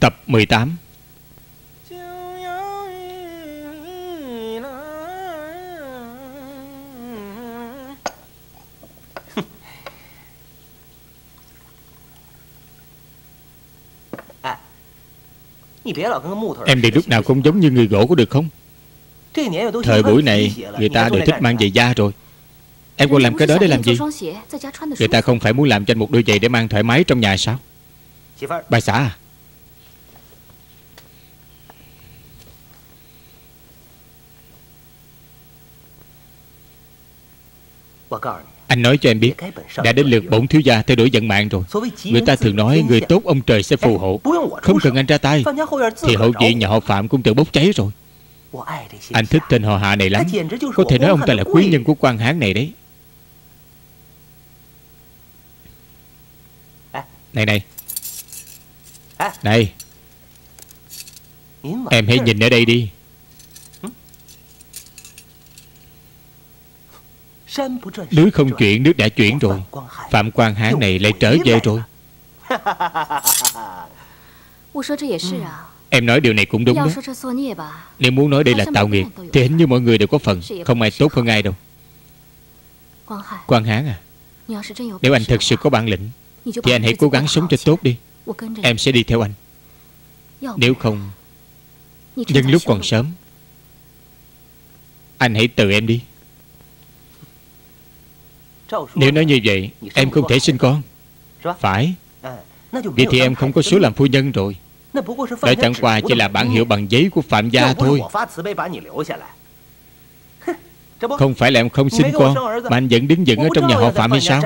Tập 18. Em thì lúc nào không giống như người gỗ có được không? Thời buổi này người ta đều thích mang giày da rồi. Em còn làm cái đó để làm gì? Người ta không phải muốn làm cho anh một đôi giày để mang thoải mái trong nhà sao? Bà xã à, anh nói cho em biết, đã đến lượt bổn thiếu gia thay đổi vận mạng rồi. Người ta thường nói người tốt ông trời sẽ phù hộ, không cần anh ra tay thì hậu viện nhà họ Phạm cũng tự bốc cháy rồi. Anh thích tên họ Hạ này lắm, có thể nói ông ta là quý nhân của Quan Hán này đấy. Này, em hãy nhìn ở đây đi. Lưới không chuyển nước đã chuyển rồi. Phạm Quang Hán này lại trở về rồi. Em nói điều này cũng đúng đó. Nếu muốn nói đây là tạo nghiệp thì hình như mọi người đều có phần, không ai tốt hơn ai đâu. Quang Hán à, nếu anh thật sự có bản lĩnh thì anh hãy cố gắng sống cho tốt đi. Em sẽ đi theo anh. Nếu không, nhân lúc còn sớm, anh hãy từ em đi. Nếu nói như vậy em không thể sinh con. Phải. Vậy thì em không có số làm phu nhân rồi. Đó chẳng qua chỉ là bản hiệu bằng giấy của Phạm gia thôi. Không phải là em không sinh con mà anh vẫn đứng vững ở trong nhà họ Phạm hay sao?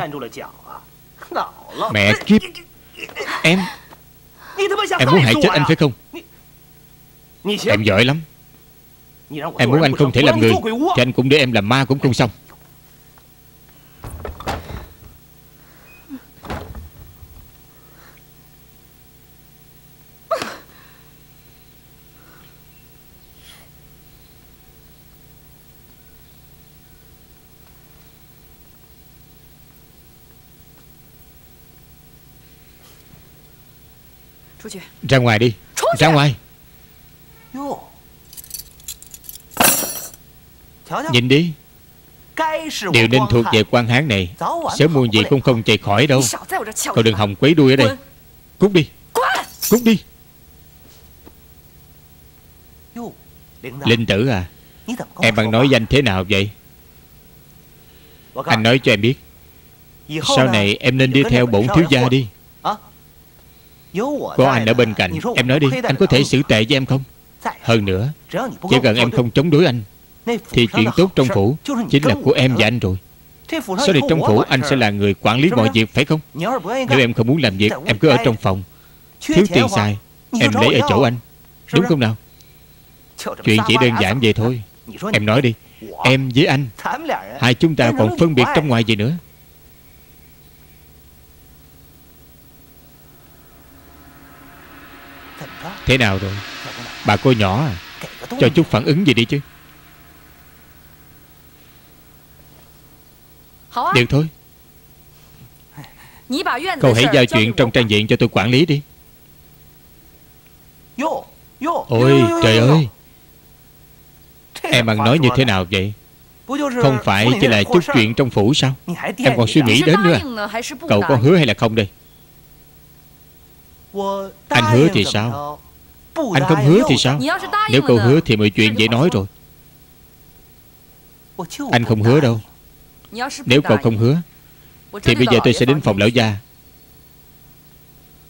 Mẹ kiếp. Em muốn hại chết anh phải không? Em giỏi lắm. Em muốn anh không thể làm người thì anh cũng để em làm ma cũng không xong. Ra ngoài đi. Ra ngoài. Nhìn đi. Điều nên thuộc về Quan Hán này sớm muôn gì cũng không chạy khỏi đâu. Cậu đừng hòng quấy đuôi ở đây. Cút đi. Cút đi. Linh Tử à, em bằng nói danh thế nào vậy? Anh nói cho em biết, sau này em nên đi theo bổn thiếu gia đi. Có anh ở bên cạnh, em nói đi, anh có thể xử tệ với em không? Hơn nữa, chỉ cần em không chống đối anh thì chuyện tốt trong phủ chính là của em và anh rồi. Sau này trong phủ anh sẽ là người quản lý mọi việc phải không? Nếu em không muốn làm việc, em cứ ở trong phòng. Thiếu tiền xài, em lấy ở chỗ anh, đúng không nào? Chuyện chỉ đơn giản vậy thôi. Em nói đi, em với anh, hai chúng ta còn phân biệt trong ngoài gì nữa? Thế nào rồi? Bà cô nhỏ à, cho chút phản ứng gì đi chứ. Được thôi, cậu hãy giao chuyện trong trang viện cho tôi quản lý đi. Ôi trời ơi, em bằng nói như thế nào vậy? Không phải chỉ là chút chuyện trong phủ sao? Em còn suy nghĩ đến nữa à? Cậu có hứa hay là không đây? Anh hứa thì sao? Anh không hứa thì sao? Nếu cậu hứa thì mọi chuyện dễ nói rồi. Anh không hứa đâu. Nếu cậu không hứa thì bây giờ tôi sẽ đến phòng lão gia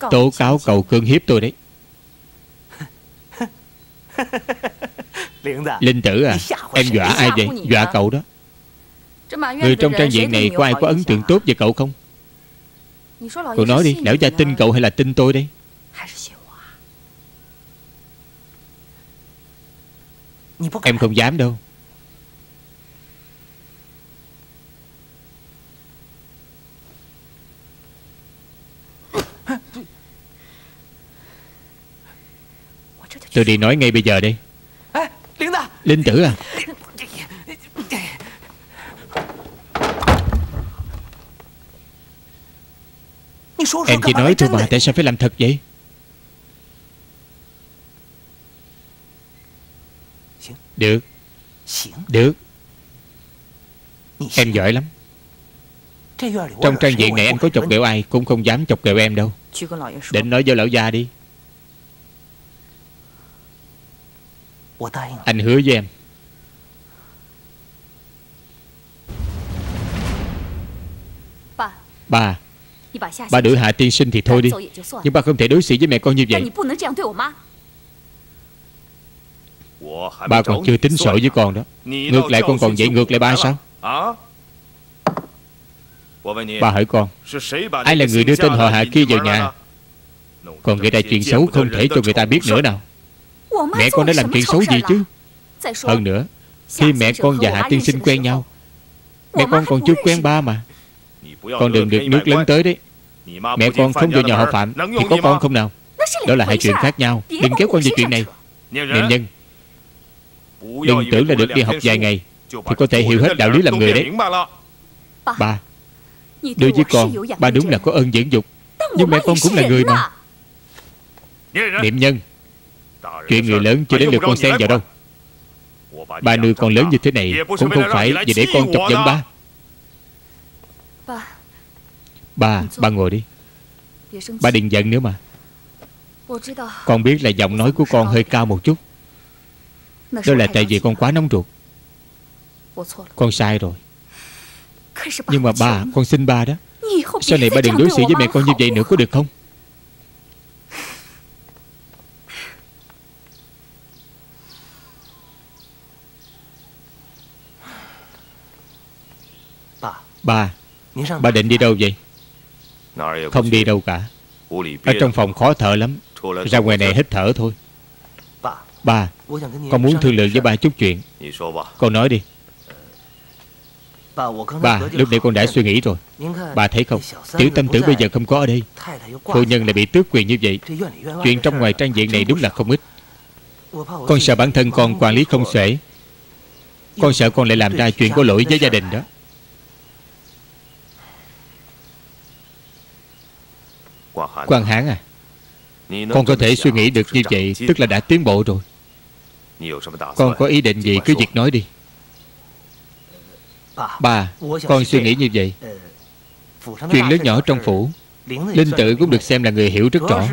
tố cáo cậu cưỡng hiếp tôi đấy. Linh Tử à, em dọa ai vậy? Dọa cậu đó. Người trong trang diện này có ai có ấn tượng tốt về cậu không? Cậu nói đi, lão gia tin cậu hay là tin tôi đây? Em không dám đâu. Tôi đi nói ngay bây giờ đây. Linh Tử à, em chỉ nói thôi mà, tại sao phải làm thật vậy? Được. Được. Em giỏi lắm. Trong trang viện này em có chọc ghẹo ai cũng không dám chọc ghẹo em đâu. Định nói với lão gia đi. Anh hứa với em. Bà, bà đuổi Hạ tiên sinh thì thôi đi, nhưng bà không thể đối xử với mẹ con như vậy. Bà còn chưa tính sổ với con đó. Ngược lại con còn dạy ngược lại ba sao? Bà hỏi con, ai là người đưa tên họ Hạ kia vào nhà? Còn gây ra chuyện xấu không thể cho người ta biết nữa nào. Mẹ con đã làm chuyện xấu gì chứ? Hơn nữa, khi mẹ con và Hạ tiên sinh quen nhau, mẹ con còn chưa quen ba mà. Con đừng được nước lớn tới đấy. Mẹ con không vào nhà họ Phạm thì có con không nào? Đó là hai chuyện khác nhau. Đừng kéo con về chuyện này. Niệm Nhân, đừng tưởng là được đi học vài ngày thì có thể hiểu hết đạo lý làm người đấy. Ba, đối với con, ba đúng là có ơn dưỡng dục, nhưng mẹ con cũng là người mà. Niệm Nhân, chuyện người lớn chưa đến được con xen vào đâu. Ba nuôi con lớn như thế này cũng không phải vì để con chọc giận ba. Ba ngồi đi. Ba đừng giận nữa mà. Con biết là giọng nói của con hơi cao một chút. Đó là tại vì con quá nóng ruột. Con sai rồi. Nhưng mà ba, con xin ba đó, sau này ba đừng đối xử với mẹ con như vậy nữa có được không? Ba định đi đâu vậy? Không đi đâu cả. Ở trong phòng khó thở lắm. Ra ngoài này hít thở thôi. Ba, con muốn thương lượng với ba chút chuyện. Con nói đi. Ba, lúc nãy con đã suy nghĩ rồi. Ba thấy không, tiểu tâm tử bây giờ không có ở đây, phu nhân lại bị tước quyền như vậy. Chuyện trong ngoài trang viện này đúng là không ít. Con sợ bản thân con quản lý không xuể. Con sợ con lại làm ra chuyện có lỗi với gia đình đó. Quan Hán à, con có thể suy nghĩ được như vậy tức là đã tiến bộ rồi. Con có ý định gì cứ việc nói đi. Ba, con suy nghĩ như vậy. Chuyện lớn nhỏ trong phủ, Linh Tử cũng được xem là người hiểu rất rõ.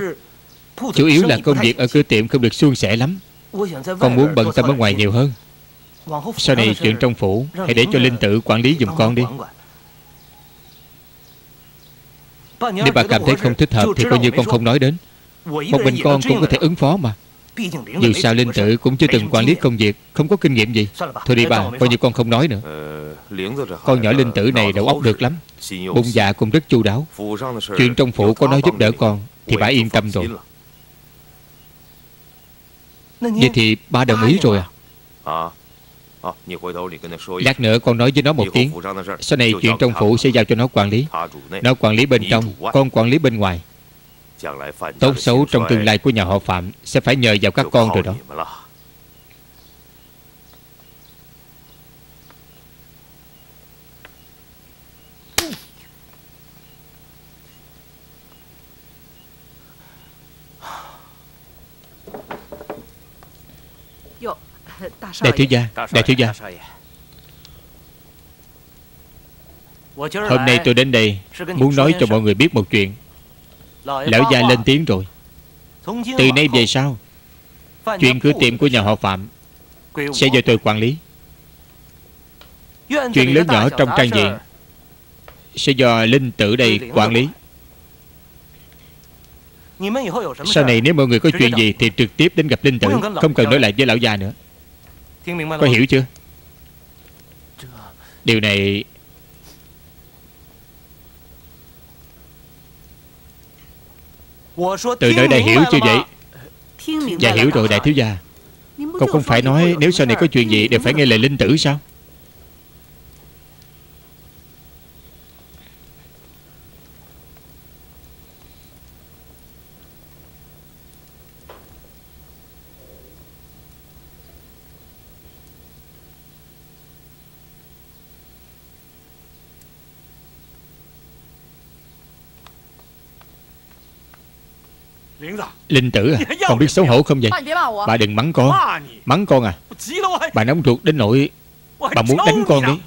Chủ yếu là công việc ở cửa tiệm không được suôn sẻ lắm. Con muốn bận tâm ở ngoài nhiều hơn. Sau này chuyện trong phủ hãy để cho Linh Tử quản lý giùm con đi. Nếu bà cảm thấy không thích hợp thì coi như con không nói đến. Một mình con cũng có thể ứng phó mà. Dù sao Linh Tử cũng chưa từng quản lý công việc, không có kinh nghiệm gì. Thôi đi bà, coi như con không nói nữa. Con nhỏ Linh Tử này đầu óc được lắm, bụng dạ cũng rất chu đáo. Chuyện trong phủ có nói giúp đỡ con thì bà yên tâm rồi. Vậy thì ba đồng ý rồi à? Lát nữa con nói với nó một tiếng. Sau này chuyện trong phủ sẽ giao cho nó quản lý. Nó quản lý bên trong, con quản lý bên ngoài. Tốt xấu trong tương lai của nhà họ Phạm sẽ phải nhờ vào các con rồi đó. Đại thiếu gia, hôm nay tôi đến đây muốn nói cho mọi người biết một chuyện. Lão gia lên tiếng rồi. Từ nay về sau, chuyện cửa tiệm của nhà họ Phạm sẽ do tôi quản lý. Chuyện lớn nhỏ trong trang viện sẽ do Linh Tử đây quản lý. Sau này nếu mọi người có chuyện gì thì trực tiếp đến gặp Linh Tử, không cần nói lại với lão già nữa. Có hiểu chưa? Điều này... Từ nơi đã hiểu chưa vậy? Dạ hiểu rồi đại thiếu gia. Cậu không phải nói nếu sau này có chuyện gì đều phải nghe lời Linh Tử sao? Linh Tử à, con biết xấu hổ không vậy? Bà đừng mắng con. Mắng con à? Bà nóng ruột đến nỗi bà muốn đánh con đấy.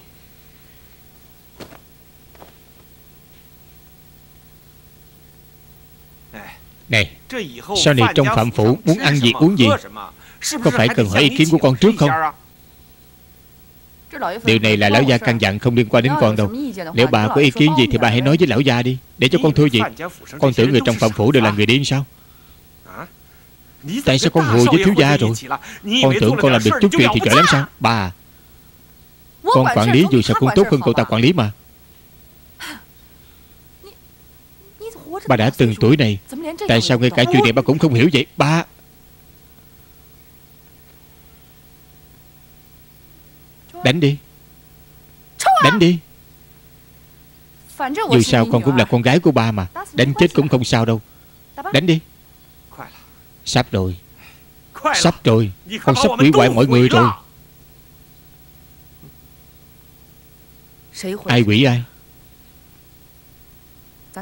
Này, sau này trong Phạm phủ muốn ăn gì uống gì, có phải cần hỏi ý kiến của con trước không? Điều này là lão gia căn dặn, không liên quan đến con đâu. Nếu bà có ý kiến gì thì bà hãy nói với lão gia đi, để cho con thôi việc. Con tưởng người trong Phạm phủ đều là người điên sao? Tại sao con hùa với thiếu gia rồi? Con tưởng con làm được chút chuyện thì giỏi lắm sao? Bà, con quản lý dù sao cũng tốt hơn cậu ta quản lý mà. Bà đã từng tuổi này, tại sao ngay cả chuyện này bà cũng không hiểu vậy? Bà, đánh đi, đánh đi. Dù sao con cũng là con gái của ba mà, đánh chết cũng không sao đâu. Đánh đi. Sắp rồi, sắp rồi. Con sắp hủy hoại mọi người rồi. Ai hủy ai?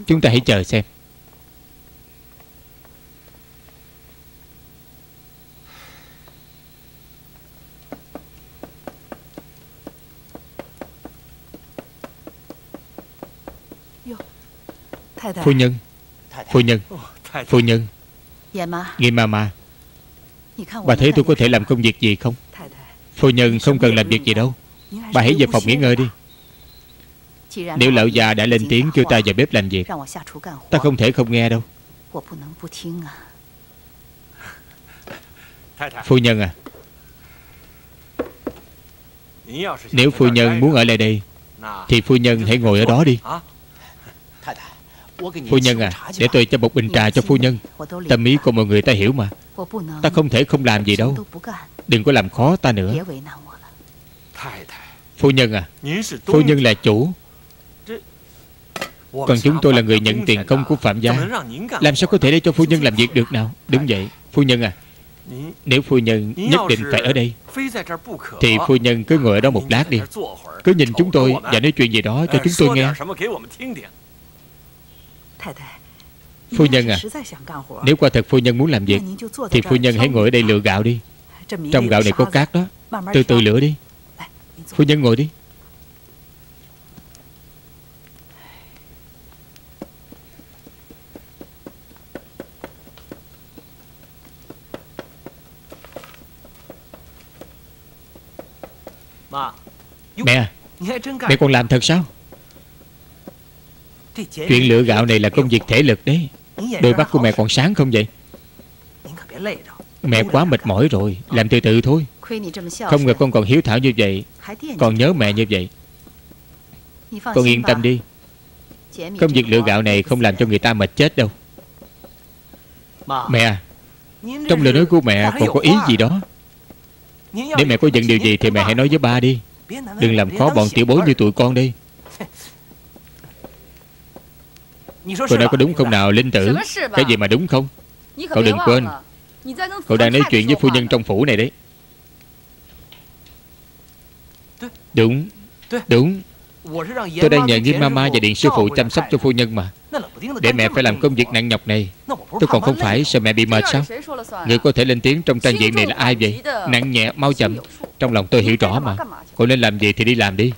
Chúng ta hãy chờ xem. Phu nhân, phu nhân, phu nhân, Nghiêm ma, bà thấy tôi có thể làm công việc gì không? Phu nhân không cần làm việc gì đâu, bà hãy về phòng nghỉ ngơi đi. Nếu lão già đã lên tiếng kêu ta vào bếp làm việc, ta không thể không nghe đâu. Phu nhân à, nếu phu nhân muốn ở lại đây thì phu nhân hãy ngồi ở đó đi. Phu nhân à, để tôi cho một bình trà cho phu nhân. Tâm ý của mọi người ta hiểu mà. Ta không thể không làm gì đâu. Đừng có làm khó ta nữa. Phu nhân à, phu nhân là chủ, còn chúng tôi là người nhận tiền công của Phạm gia, làm sao có thể để cho phu nhân làm việc được nào? Đúng vậy. Phu nhân à, nếu phu nhân nhất định phải ở đây thì phu nhân cứ ngồi ở đó một lát đi, cứ nhìn chúng tôi và nói chuyện gì đó cho chúng tôi nghe. Phu nhân à, nếu quả thật phu nhân muốn làm việc thì phu nhân hãy ngồi ở đây lựa gạo đi. Trong gạo này có cát đó, từ từ lựa đi. Phu nhân ngồi đi. Mẹ, mẹ còn làm thật sao? Chuyện lựa gạo này là công việc thể lực đấy. Đôi mắt của mẹ còn sáng không vậy? Mẹ quá mệt mỏi rồi, làm từ từ thôi. Không ngờ con còn hiếu thảo như vậy, còn nhớ mẹ như vậy. Con yên tâm đi, công việc lựa gạo này không làm cho người ta mệt chết đâu. Mẹ, trong lời nói của mẹ còn có ý gì đó. Nếu mẹ có giận điều gì thì mẹ hãy nói với ba đi. Đừng làm khó bọn tiểu bối như tụi con đi. Cậu nói có đúng không nào Linh Tử? Cái gì mà đúng không? Cậu đừng quên, cậu đang nói chuyện với phu nhân trong phủ này đấy. Đúng, đúng. Tôi đang nhờ Nghiêm Mama và Điện Sư Phụ chăm sóc cho phu nhân mà. Để mẹ phải làm công việc nặng nhọc này, tôi còn không phải sợ mẹ bị mệt sao? Người có thể lên tiếng trong trang diện này là ai vậy? Nặng nhẹ, mau chậm, trong lòng tôi hiểu rõ mà. Cậu nên làm gì thì đi làm đi.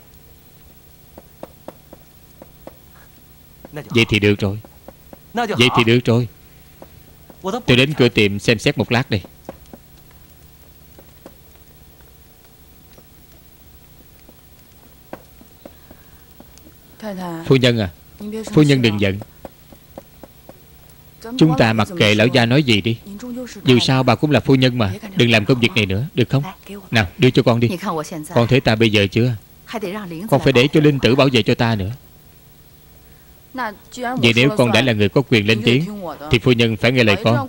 Vậy thì được rồi, vậy thì được rồi. Tôi đến cửa tiệm xem xét một lát đi. Phu nhân à, phu nhân đừng giận. Chúng ta mặc kệ lão gia nói gì đi, dù sao bà cũng là phu nhân mà. Đừng làm công việc này nữa, được không? Nào, đưa cho con đi. Con thấy ta bây giờ chưa? Con phải để cho Linh Tử bảo vệ cho ta nữa. Vậy nếu con đã là người có quyền lên tiếng thì phu nhân phải nghe lời con.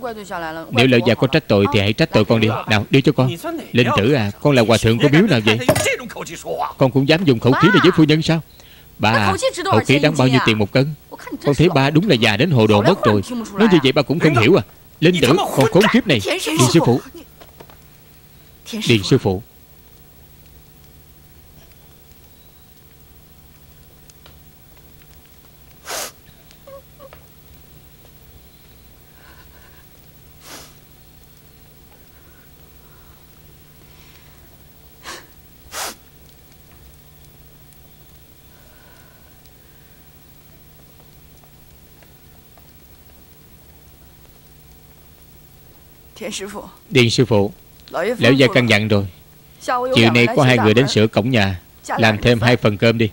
Nếu lão già có trách tội thì hãy trách tội con đi. Nào, đưa cho con. Linh Tử à, con là hòa thượng có miếu nào vậy? Con cũng dám dùng khẩu khí này với phu nhân sao? Bà, khẩu khí đáng bao nhiêu tiền một cân? Con thấy ba đúng là già đến hồ đồ mất rồi. Nói như vậy ba cũng không hiểu à? Linh Tử, con khốn kiếp này. Điền sư phụ, Điền sư phụ. Điền sư phụ, lão gia căn dặn rồi, chiều nay có hai người đến sửa cổng nhà, làm thêm 2 phần cơm đi.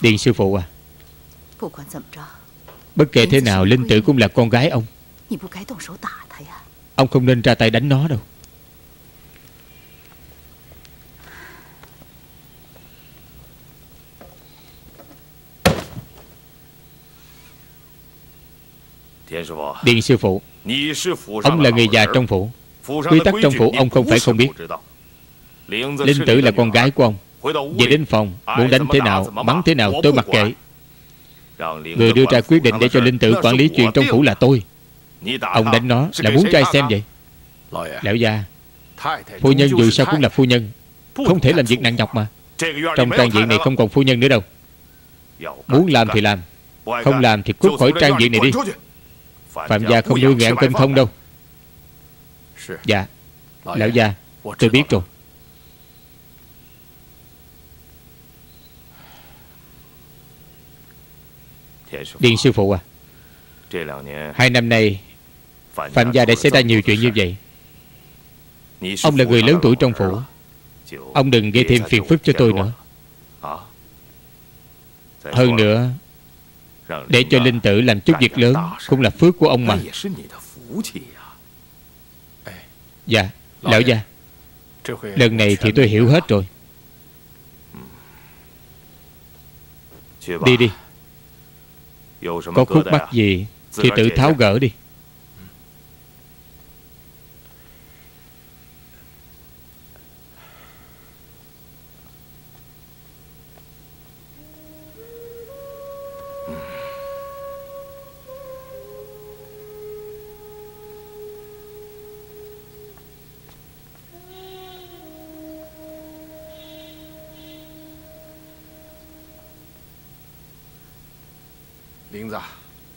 Điền sư phụ à, bất kể thế nào Linh Tử cũng là con gái ông, ông không nên ra tay đánh nó đâu. Điền sư phụ, ông là người già trong phủ, quy tắc trong phủ ông không phải không biết. Linh Tử là con gái của ông, về đến phòng muốn đánh thế nào, mắng thế nào tôi mặc kệ. Người đưa ra quyết định để cho Linh Tử quản lý chuyện trong phủ là tôi. Ông đánh nó là muốn cho ai xem vậy? Lão gia, phu nhân dù sao cũng là phu nhân, không thể làm việc nặng nhọc mà. Trong trang viện này không còn phu nhân nữa đâu. Muốn làm thì làm, không làm thì cút khỏi trang viện này đi. Phạm gia không nuôi người ăn cơm không đâu. Dạ lão gia, tôi biết rồi. Điền sư phụ à, 2 năm nay Phạm gia đã xảy ra nhiều chuyện như vậy. Ông là người lớn tuổi trong phủ, ông đừng gây thêm phiền phức cho tôi nữa. Hơn nữa, để cho Linh Tử làm chút việc lớn cũng là phước của ông mà. Dạ lão gia, lần này thì tôi hiểu hết rồi. Đi đi, có khúc mắc gì thì tự tháo gỡ đi.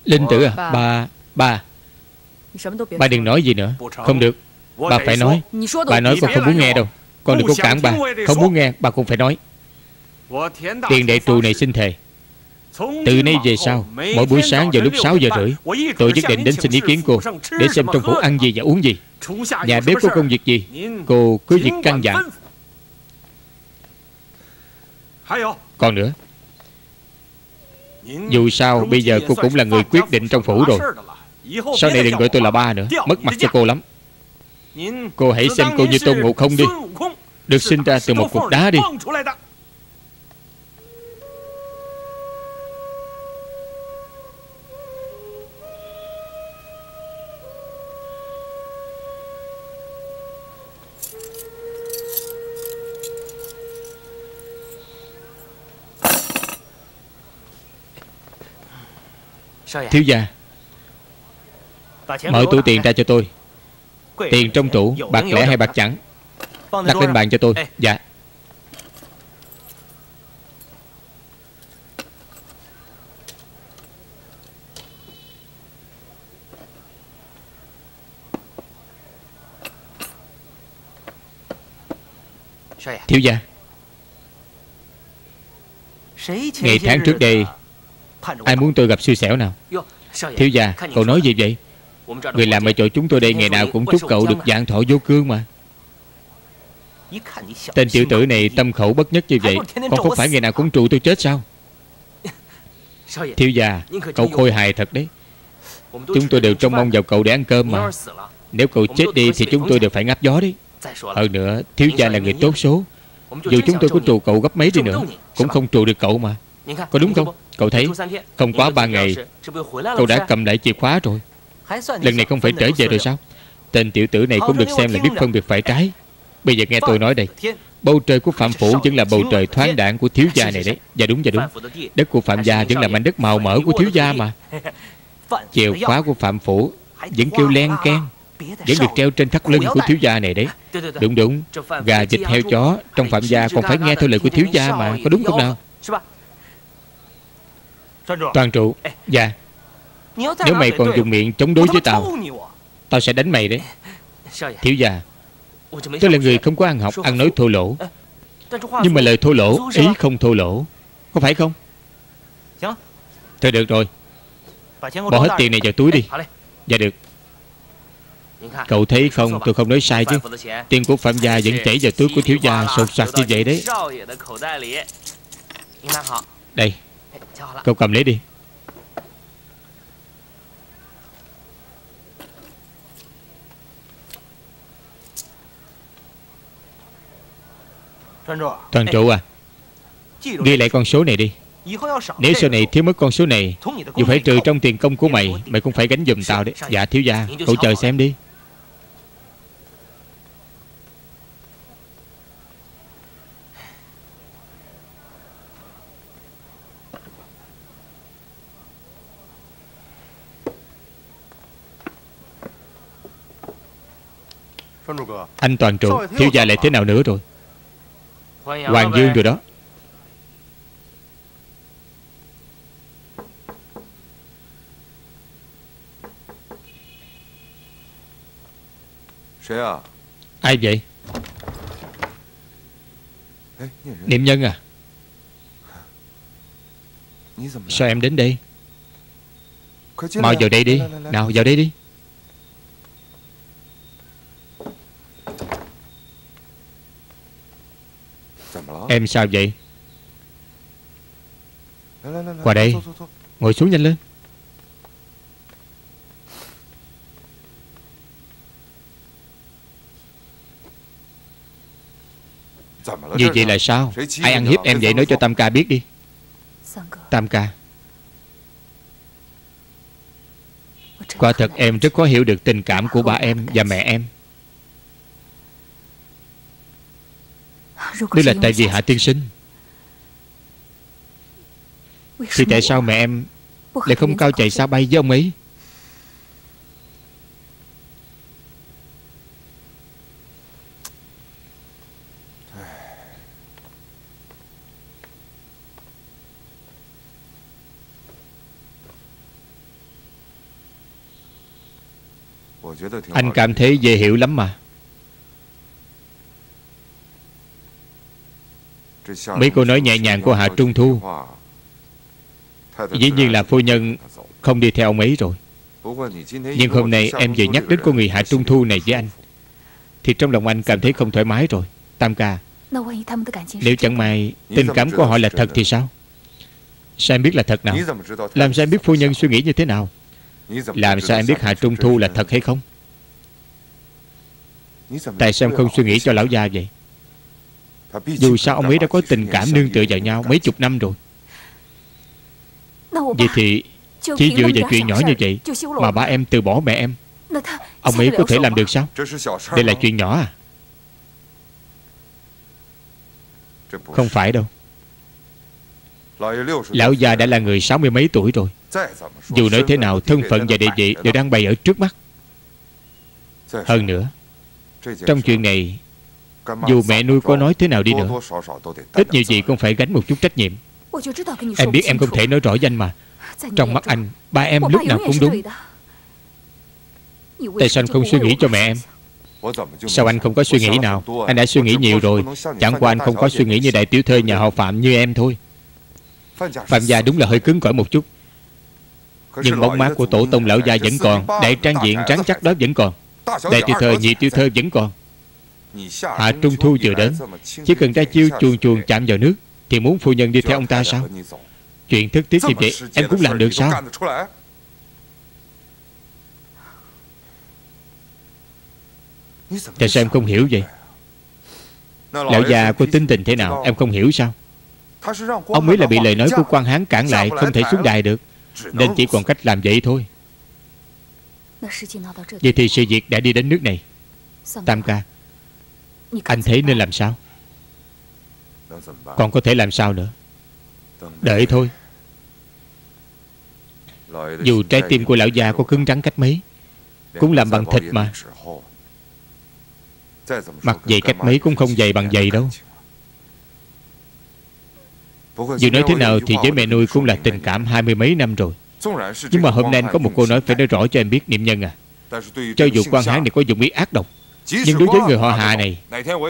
Linh Tử à, ba đừng nói gì nữa. Không được, ba phải nói. Ba nói con không muốn nghe đâu. Con đừng có cản ba. Không muốn nghe ba cũng phải nói. Tiền đại trù này xin thề, từ nay về sau, mỗi buổi sáng vào lúc 6 giờ rưỡi, tôi nhất định đến xin ý kiến cô, để xem trong phủ ăn gì và uống gì, nhà bếp có công việc gì, cô cứ việc căn dặn. Còn nữa, dù sao bây giờ cô cũng là người quyết định trong phủ rồi, sau này đừng gọi tôi là ba nữa, mất mặt cho cô lắm. Cô hãy xem cô như Tôn Ngộ Không đi, được sinh ra từ một cục đá đi. Thiếu gia, mở tủ tiền ra cho tôi. Tiền trong tủ, bạc lẻ hay bạc chẳng, đặt lên bàn cho tôi. Dạ. Thiếu gia, ngày tháng trước đây ai muốn tôi gặp xui xẻo nào? Thiếu gia, cậu nói gì vậy? Người làm ở chỗ chúng tôi đây ngày nào cũng chúc cậu được vạn thọ vô cương mà. Tên tiểu tử này tâm khẩu bất nhất như vậy, con không phải ngày nào cũng trụ tôi chết sao? Thiếu gia, cậu khôi hài thật đấy. Chúng tôi đều trông mong vào cậu để ăn cơm mà. Nếu cậu chết đi thì chúng tôi đều phải ngáp gió đấy. Hơn nữa, thiếu gia là người tốt số, dù chúng tôi có trụ cậu gấp mấy đi nữa cũng không trụ được cậu mà. Có đúng không? Cậu thấy không quá 3 ngày cậu đã cầm lại chìa khóa rồi. Lần này không phải trở về rồi sao? Tên tiểu tử này cũng được xem là biết phân biệt phải trái. Bây giờ nghe tôi nói đây, bầu trời của Phạm phủ vẫn là bầu trời thoáng đãng của thiếu gia này đấy. Dạ đúng, dạ đúng. Đất của Phạm gia vẫn là mảnh đất màu mỡ của thiếu gia mà. Chìa khóa của Phạm phủ vẫn kêu len keng, vẫn được treo trên thắt lưng của thiếu gia này đấy. Đúng đúng. Gà vịt heo chó trong Phạm gia còn phải nghe theo lời của thiếu gia mà. Có đúng không nào? Toàn trụ, dạ. Nếu mày còn dùng miệng chống đối với tao, tao sẽ đánh mày đấy. Thiếu gia, tôi là người không có ăn học, ăn nói thô lỗ, nhưng mà lời thô lỗ, ý không thô lỗ, có phải không? Thôi được rồi, bỏ hết tiền này vào túi đi. Dạ được. Cậu thấy không, tôi không nói sai chứ. Tiền của Phạm gia vẫn chảy vào túi của thiếu gia sột sạt như vậy đấy. Đây, cậu cầm lấy đi. Toàn trụ à, ghi lại con số này đi. Nếu sau này thiếu mất con số này, dù phải trừ trong tiền công của mày, mày cũng phải gánh giùm tao đấy. Dạ thiếu gia, cậu chờ xem đi. Anh Toàn trụ, thiếu gia lại thế nào nữa rồi? Hoàng Dương rồi đó. Ai vậy? Niệm Nhân à? Sao em đến đây? Mau vào đây đi. Nào vào đây đi. Em sao vậy? Qua đây. Ngồi xuống nhanh lên. Như vậy là sao? Ai ăn hiếp em vậy, nói cho Tam Ca biết đi. Tam Ca, quả thật em rất khó hiểu được tình cảm của ba em và mẹ em. Đây là tại vì Hạ Tiên Sinh thì tại sao mẹ em lại không cao chạy xa bay với ông ấy? Anh cảm thấy dễ hiểu lắm mà. Mấy câu nói nhẹ nhàng của Hạ Trung Thu, dĩ nhiên là phu nhân không đi theo ông ấy rồi. Nhưng hôm nay em vừa nhắc đến cô người Hạ Trung Thu này với anh, thì trong lòng anh cảm thấy không thoải mái rồi. Tam Ca, nếu chẳng may tình cảm của họ là thật thì sao? Sao em biết là thật nào? Làm sao em biết phu nhân suy nghĩ như thế nào? Làm sao em biết Hạ Trung Thu là thật hay không? Tại sao em không suy nghĩ cho lão gia vậy? Dù sao ông ấy đã có tình cảm nương tựa vào nhau mấy chục năm rồi. Vậy thì chỉ dựa vào chuyện nhỏ như vậy mà ba em từ bỏ mẹ em, ông ấy có thể làm được sao? Đây là chuyện nhỏ à? Không phải đâu. Lão già đã là người 60 mấy tuổi rồi. Dù nói thế nào, thân phận và địa vị đều đang bày ở trước mắt. Hơn nữa, trong chuyện này, dù mẹ nuôi có nói thế nào đi nữa, ít nhiều gì cũng phải gánh một chút trách nhiệm. Em biết em không thể nói rõ danh mà. Trong mắt anh, ba em lúc nào cũng đúng. Tại sao anh không suy nghĩ cho mẹ em? Sao anh không có suy nghĩ nào? Anh đã suy nghĩ nhiều rồi. Chẳng qua anh không có suy nghĩ như đại tiểu thư nhà họ Phạm như em thôi. Phạm gia đúng là hơi cứng cỏi một chút, nhưng bóng mát của tổ tông lão gia vẫn còn. Đại trang diện tráng chắc đó vẫn còn. Đại tiểu thư, nhị tiểu thư vẫn còn. Hạ Trung Thu vừa đến, chỉ cần ra chiêu chuồn chuồn chạm vào nước thì muốn phu nhân đi theo ông ta sao? Chuyện thức tiết như vậy em cũng làm được sao? Tại sao em không hiểu vậy? Lão già có tính tình thế nào em không hiểu sao? Ông ấy là bị lời nói của Quan Hán cản lại, không thể xuống đài được, nên chỉ còn cách làm vậy thôi. Vậy thì sự việc đã đi đến nước này. Tam Ca, anh thấy nên làm sao? Còn có thể làm sao nữa? Đợi thôi. Dù trái tim của lão già có cứng rắn cách mấy cũng làm bằng thịt mà. Mặc dày cách mấy cũng không dày bằng dày đâu. Dù nói thế nào thì với mẹ nuôi cũng là tình cảm 20 mấy năm rồi. Nhưng mà hôm nay anh có một câu nói phải nói rõ cho em biết, Niệm Nhân à. Cho dù Quan Hán này có dụng ý ác độc, nhưng đối với người họ Hạ này,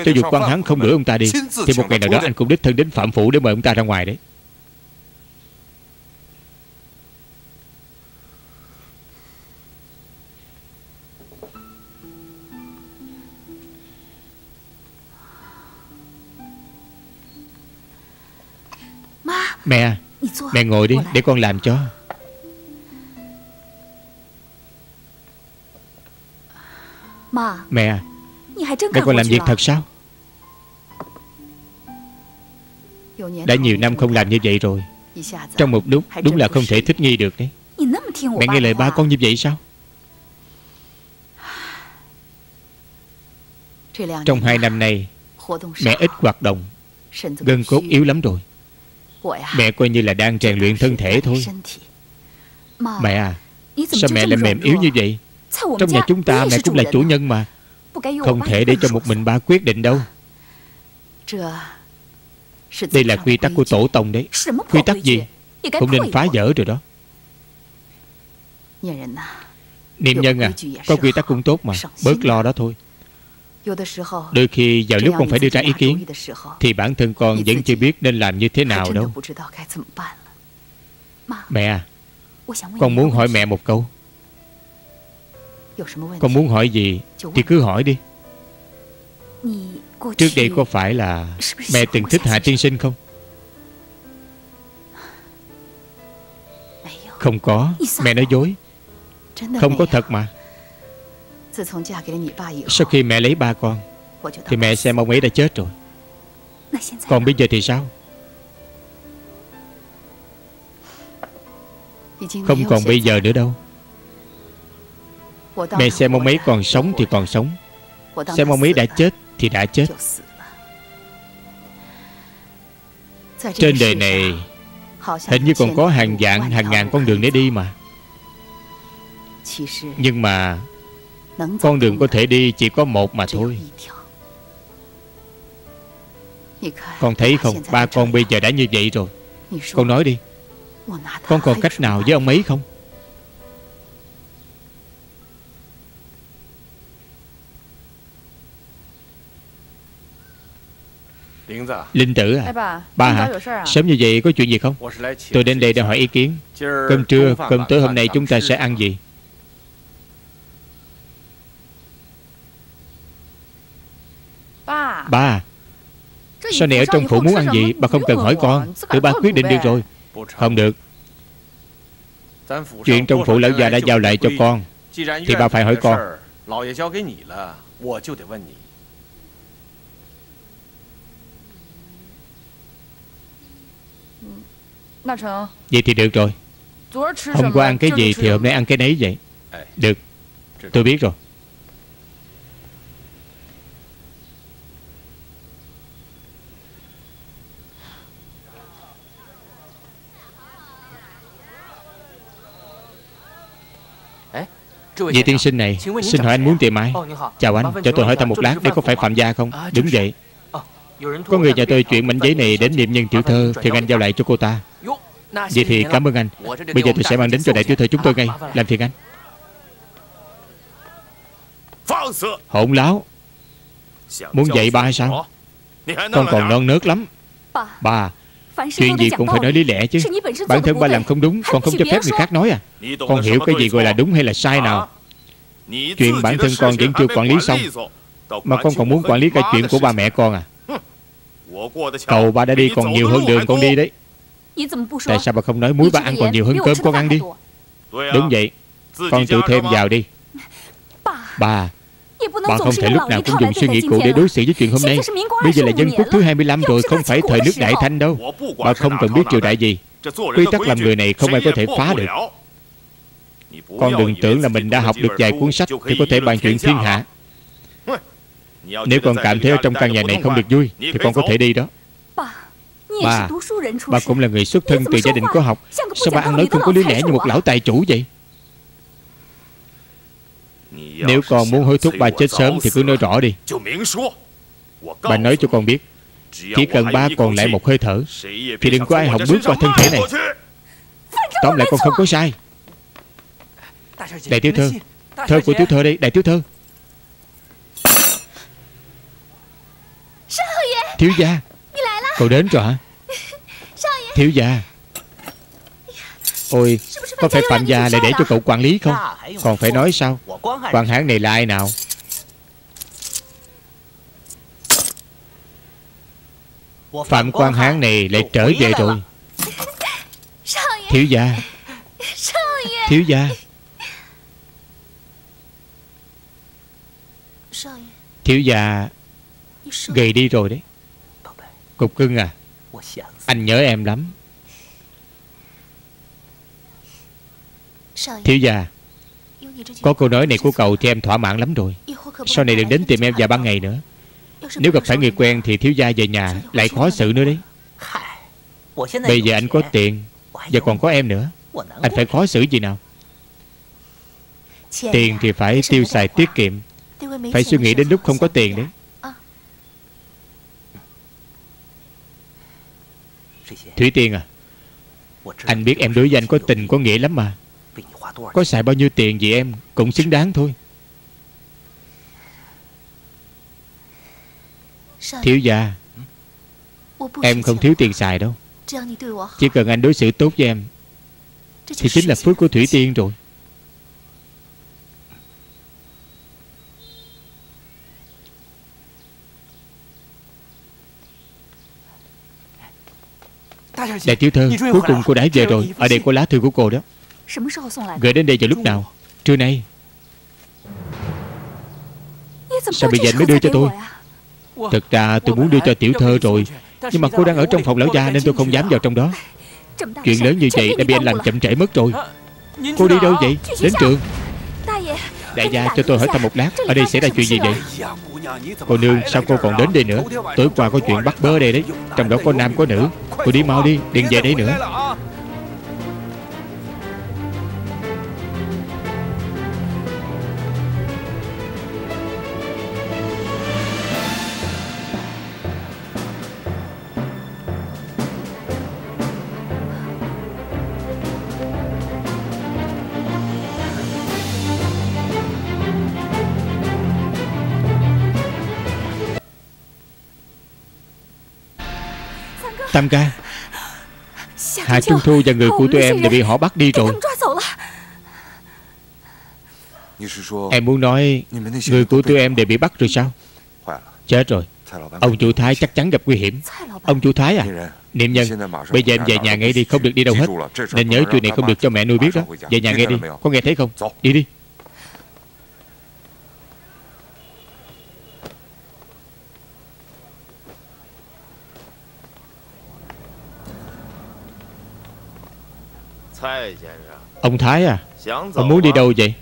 cho dù Quan Hán không đuổi ông ta đi, thì một ngày nào đó anh cũng đích thân đến Phạm Phủ để mời ông ta ra ngoài đấy. Mẹ, mẹ ngồi đi, để con làm cho. Mẹ, mẹ còn làm việc thật sao? Đã nhiều năm không làm như vậy rồi, trong một lúc đúng là không thể thích nghi được đấy. Mẹ nghe lời ba con như vậy sao? Trong 2 năm này mẹ ít hoạt động, gân cốt yếu lắm rồi. Mẹ coi như là đang rèn luyện thân thể thôi. Mẹ à, sao mẹ lại mềm yếu như vậy? Trong nhà chúng ta mẹ cũng là chủ nhân mà, không thể để cho một mình ba quyết định đâu. Đây là quy tắc của tổ tông đấy. Quy tắc gì cũng nên phá vỡ rồi đó. Niệm Nhân à, có quy tắc cũng tốt mà, bớt lo đó thôi. Đôi khi vào lúc con phải đưa ra ý kiến thì bản thân con vẫn chưa biết nên làm như thế nào đâu. Mẹ à, con muốn hỏi mẹ một câu. Con muốn hỏi gì thì cứ hỏi đi. Trước đây có phải là mẹ từng thích Hạ Tiên Sinh không? Không có, mẹ nói dối. Không có thật mà. Sau khi mẹ lấy ba con thì mẹ xem ông ấy đã chết rồi. Còn bây giờ thì sao? Không còn bây giờ nữa đâu. Mẹ xem ông ấy còn sống thì còn sống, xem ông ấy đã chết thì đã chết. Trên đời này hình như còn có hàng vạn hàng ngàn con đường để đi mà. Nhưng mà con đường có thể đi chỉ có một mà thôi. Con thấy không, ba con bây giờ đã như vậy rồi. Con nói đi, con còn cách nào với ông ấy không? Linh Tử à, ba hả? Sớm như vậy có chuyện gì không? Tôi đến đây để hỏi ý kiến. Cơm trưa, cơm tối hôm nay chúng ta sẽ ăn gì? Ba, sau này ở trong phủ muốn ăn gì bà không cần hỏi con, tự ba quyết định được rồi. Không được, chuyện trong phủ lão già đã giao lại cho con thì bà phải hỏi con. Vậy thì được rồi, hôm qua ăn cái gì thì hôm nay ăn cái nấy vậy. Được, tôi biết rồi. Vị tiên sinh này, xin hỏi anh muốn tìm ai? Chào anh, cho tôi hỏi thăm một lát, đây có phải Phạm gia không? Đúng vậy. Có người nhà tôi chuyển mảnh giấy này đến Niệm Nhân tiểu thư, phiền anh giao lại cho cô ta. Vậy thì cảm ơn anh, bây giờ tôi sẽ mang đến cho đại tiểu thư chúng tôi ngay. Làm phiền anh. Hỗn láo, muốn dạy ba hay sao? Con còn non nớt lắm. Ba, chuyện gì cũng phải nói lý lẽ chứ. Bản thân ba làm không đúng, con không cho phép người khác nói à? Con hiểu cái gì gọi là đúng hay là sai nào? Chuyện bản thân con vẫn chưa quản lý xong mà con còn muốn quản lý cả chuyện của ba mẹ con à? Cầu ba đã đi còn nhiều hơn đường con đi đấy. Tại sao bà không nói muối ba ăn còn nhiều hơn cơm con ăn đi? Đúng vậy, con tự thêm vào đi. Ba, bà không thể lúc nào cũng dùng suy nghĩ cũ để đối xử với chuyện hôm nay. Bây giờ là dân quốc thứ 25 rồi, không phải thời nước Đại Thanh đâu. Bà không cần biết triều đại gì, quy tắc làm người này không ai có thể phá được. Con đừng tưởng là mình đã học được vài cuốn sách thì có thể bàn chuyện thiên hạ. Nếu con cảm thấy ở trong căn nhà này không được vui thì con có thể đi đó. Bà cũng là người xuất thân từ gia đình có học, sao bà ăn nói không có lý lẽ như một lão tài chủ vậy? Nếu con muốn hối thúc ba chết sớm thì cứ nói rõ đi. Bà nói cho con biết, chỉ cần ba còn lại một hơi thở thì đừng có ai hòng bước qua thân thể này. Tóm lại con không có sai. Đại tiểu thư, thơ của tiểu thư đây, đại tiểu thư. Thiếu gia, cậu đến rồi hả? Thiếu gia, ôi, có phải Phạm gia lại để cho cậu quản lý không? Còn phải nói sao? Quan Hán này là ai nào? Phạm Quang Hán này lại trở về rồi. Thiếu gia, thiếu gia, thiếu gia gầy đi rồi đấy. Cục cưng à, anh nhớ em lắm. Thiếu gia, có câu nói này của cậu thì em thỏa mãn lắm rồi. Sau này đừng đến tìm em vào ban ngày nữa. Nếu gặp phải người quen thì thiếu gia về nhà lại khó xử nữa đấy. Bây giờ anh có tiền và còn có em nữa, anh phải khó xử gì nào? Tiền thì phải tiêu xài tiết kiệm, phải suy nghĩ đến lúc không có tiền đấy. Thủy Tiên à, anh biết em đối với anh có tình có nghĩa lắm mà. Có xài bao nhiêu tiền gì em cũng xứng đáng thôi. Thiếu gia, em không thiếu tiền xài đâu. Chỉ cần anh đối xử tốt với em thì chính là phước của Thủy Tiên rồi. Đại tiểu thư, cuối cùng cô đã về rồi. Ở đây có lá thư của cô đó. Gửi đến đây vào lúc nào? Trưa nay. Sao bây giờ anh mới đưa cho tôi? Thật ra tôi muốn đưa cho tiểu thơ rồi, nhưng mà cô đang ở trong phòng lão gia nên tôi không dám vào trong đó. Chuyện lớn như vậy đã bị anh làm chậm trễ mất rồi. Cô đi đâu vậy? Đến trường. Đại gia, cho tôi hỏi thăm một lát, ở đây xảy ra chuyện gì vậy? Cô nương, sao cô còn đến đây nữa? Tối qua có chuyện bắt bớ đây đấy, trong đó có nam có nữ. Cô đi mau đi, đừng về đây nữa. Tam ca, Hạ Trung Thu và người của tụi em đã bị họ bắt đi rồi. Em muốn nói người của tụi em đều bị bắt rồi sao? Chết rồi, ông chủ Thái chắc chắn gặp nguy hiểm. Ông chủ Thái à, Niệm Nhân, bây giờ em về nhà ngay đi, không được đi đâu hết. Nên nhớ chuyện này không được cho mẹ nuôi biết đó. Về nhà ngay đi, có nghe thấy không? Đi đi. Ông Thái à, ông muốn đi đâu vậy?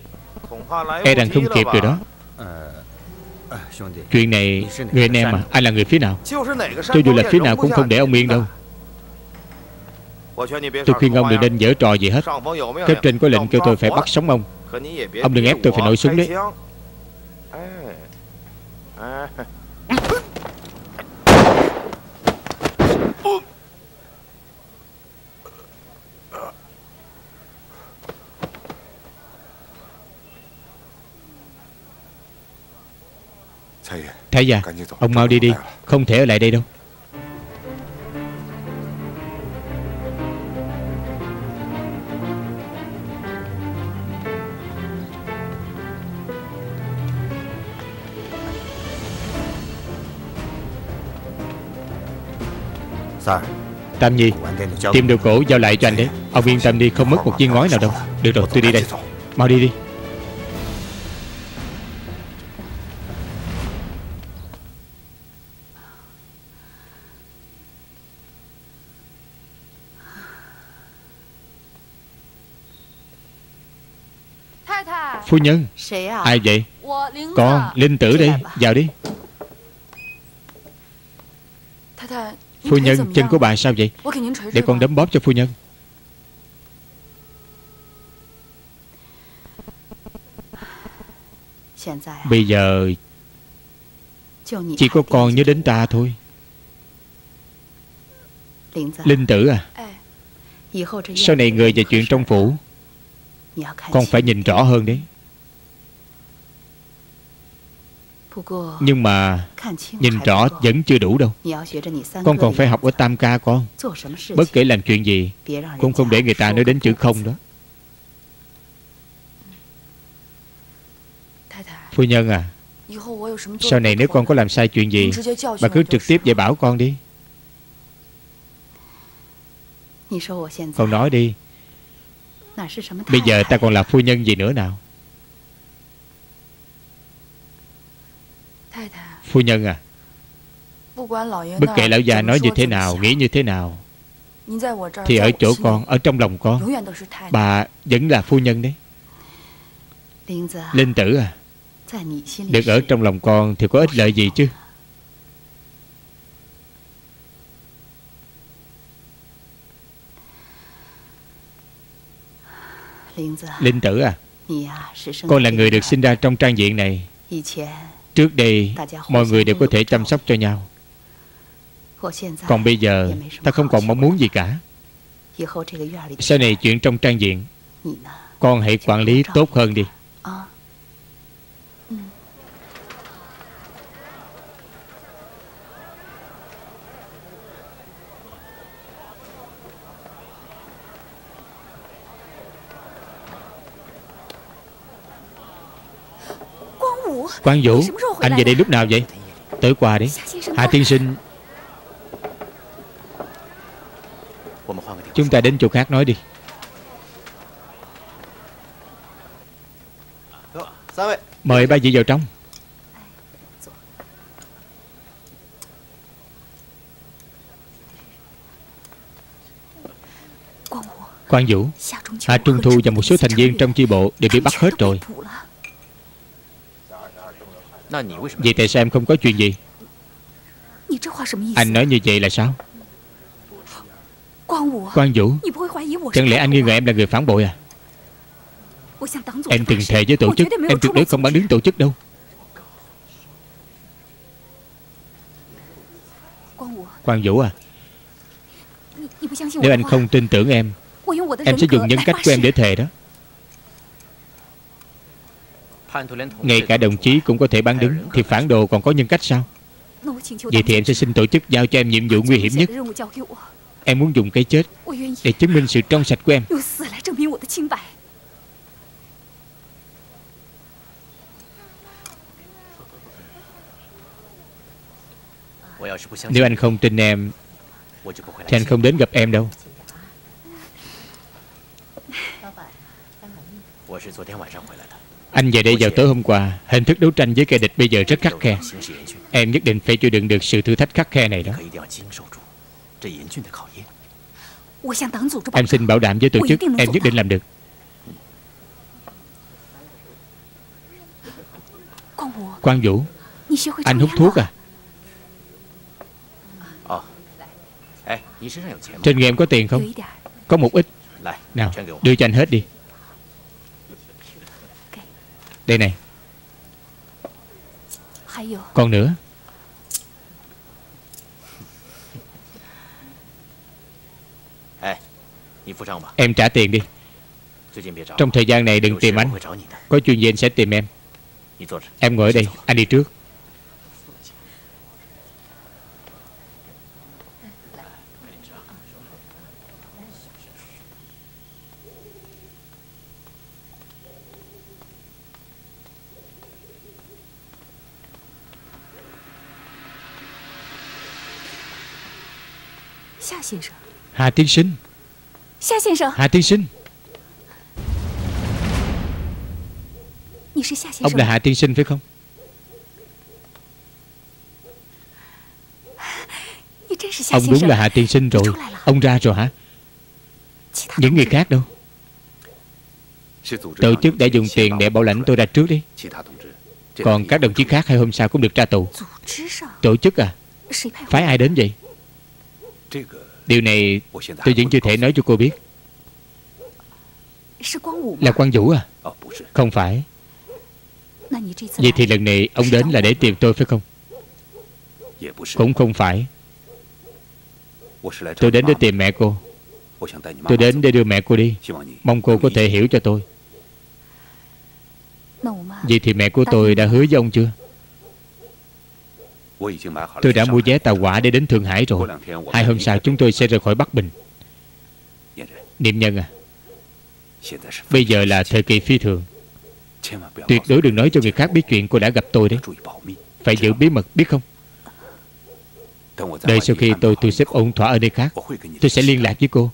E rằng không kịp rồi đó. Chuyện này, người anh em à, ai là người phía nào? Cho dù là phía nào cũng không để ông yên đâu. Tôi khuyên ông đừng nên giở trò gì hết. Cấp trên có lệnh kêu tôi phải bắt sống ông. Ông đừng ép tôi phải nổi súng đấy. Thái già, ông mau đi đi, không thể ở lại đây đâu. Tam Nhi, tìm đồ cổ giao lại cho anh đấy. Ông yên tâm đi, không mất một viên ngói nào đâu. Được rồi, tôi đi đây. Mau đi đi. Phu nhân, ai vậy? Con, Linh Tử đây, vào đi. Phu nhân, chân của bà sao vậy? Để con đấm bóp cho phu nhân. Bây giờ chỉ có con nhớ đến ta thôi. Linh Tử à, sau này người và chuyện trong phủ con phải nhìn rõ hơn đấy. Nhưng mà nhìn rõ vẫn chưa đủ đâu. Con còn phải học ở Tam Ca con. Bất kể làm chuyện gì cũng không để người ta nói đến chữ không đó. Phu nhân à, sau này nếu con có làm sai chuyện gì, bà cứ trực tiếp dạy bảo con đi. Con nói đi, Bây giờ ta còn là phu nhân gì nữa nào? Phu nhân à, bất kể lão già nói như thế nào, nghĩ như thế nào, thì ở chỗ con, ở trong lòng con, bà vẫn là phu nhân đấy. Linh Tử à, được ở trong lòng con thì có ích lợi gì chứ? Linh Tử à, con là người được sinh ra trong trang viện này. Trước đây mọi người đều có thể chăm sóc cho nhau, còn bây giờ ta không còn mong muốn gì cả. Sau này chuyện trong trang viện con hãy quản lý tốt hơn đi. Quan Vũ, anh về đây lúc nào vậy? Tới quà đi. Hạ Tiên Sinh, chúng ta đến chỗ khác nói đi. Mời ba vị vào trong. Quan Vũ, Hạ Trung Thu và một số thành viên trong chi bộ đều bị bắt hết rồi. Vậy tại sao em không có chuyện gì? Anh nói như vậy là sao? Quan Vũ, chẳng lẽ anh nghi ngờ em là người phản bội à? Em từng thề với tổ chức, em tuyệt đối không bán đứng tổ chức đâu. Quan Vũ à, nếu anh không tin tưởng em sẽ dùng nhân cách của em để thề đó. Ngay cả đồng chí cũng có thể bán đứng, thì phản đồ còn có nhân cách sao? Vậy thì em sẽ xin tổ chức giao cho em nhiệm vụ nguy hiểm nhất. Em muốn dùng cái chết để chứng minh sự trong sạch của em. Nếu anh không tin em thì anh không đến gặp em đâu. Anh về đây vào tối hôm qua. Hình thức đấu tranh với kẻ địch bây giờ rất khắc khe. Em nhất định phải chịu đựng được sự thử thách khắc khe này đó. Em xin bảo đảm với tổ chức, em nhất định làm được. Quan Vũ, anh hút thuốc à? Trên người em có tiền không? Có một ít. Nào, đưa cho anh hết đi. Đây này. Còn nữa. Em trả tiền đi. Trong thời gian này đừng tìm anh. Có chuyện gì anh sẽ tìm em. Em ngồi ở đây, anh đi trước. Hạ Tiên Sinh. Hạ Tiên Sinh. Ông là Hạ Tiên Sinh phải không? Ông đúng là Hạ Tiên Sinh rồi. Ông ra rồi hả? Những người khác đâu? Tổ chức đã dùng tiền để bảo lãnh tôi ra trước đi. Còn các đồng chí khác hay hôm sau cũng được ra tù. Tổ chức à? Phái ai đến vậy? Điều này tôi vẫn chưa thể nói cho cô biết. Là Quan Vũ à? Không phải. Vậy thì lần này ông đến là để tìm tôi phải không? Cũng không phải. Tôi đến để tìm mẹ cô. Tôi đến để đưa mẹ cô đi. Mong cô có thể hiểu cho tôi. Vậy thì mẹ của tôi đã hứa với ông chưa? Tôi đã mua vé tàu hỏa để đến Thượng Hải rồi. 2 hôm sau chúng tôi sẽ rời khỏi Bắc Bình. Niệm Nhân à, bây giờ là thời kỳ phi thường. Tuyệt đối đừng nói cho người khác biết chuyện cô đã gặp tôi đấy. Phải giữ bí mật, biết không? Đợi sau khi tôi xếp ổn thỏa ở nơi khác, tôi sẽ liên lạc với cô.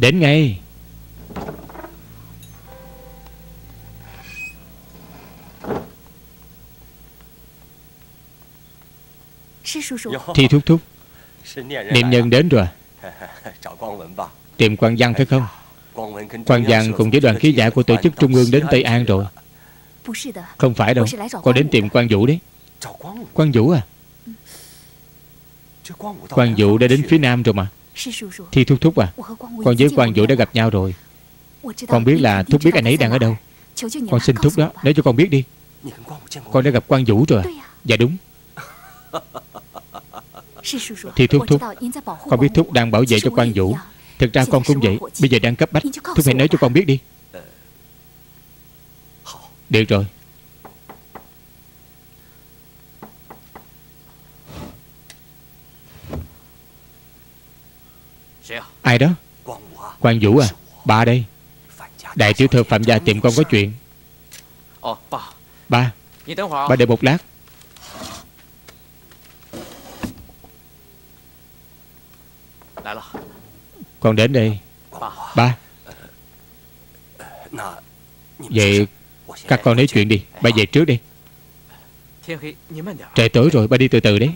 Đến ngay. Thi thúc thúc, Niệm Nhân đến rồi. Tìm Quang Văn phải không? Quang Văn cùng với đoàn khí giả của tổ chức Trung ương đến Tây An rồi. Không phải đâu, con đến tìm Quan Vũ đấy. Quan Vũ à? Quan Vũ đã đến phía Nam rồi mà. Thi thúc thúc à, con với Quan Vũ đã gặp nhau rồi. Con biết là thúc biết anh ấy đang ở đâu. Con xin thúc đó, nói cho con biết đi. Con đã gặp Quan Vũ rồi à? Dạ đúng. Thì thúc thúc, con biết thúc đang bảo vệ cho Quan Vũ. Thật ra con cũng vậy, bây giờ đang cấp bách. Thúc hãy nói cho con biết đi. Được rồi. Ai đó? Quan Vũ à? Ba đây. Đại tiểu thư Phạm gia tìm con có chuyện. Ba, ba đợi một lát. Con đến đây. Ba, vậy các con nói chuyện đi. Ba về trước đi. Trời tối rồi, ba đi từ từ đấy.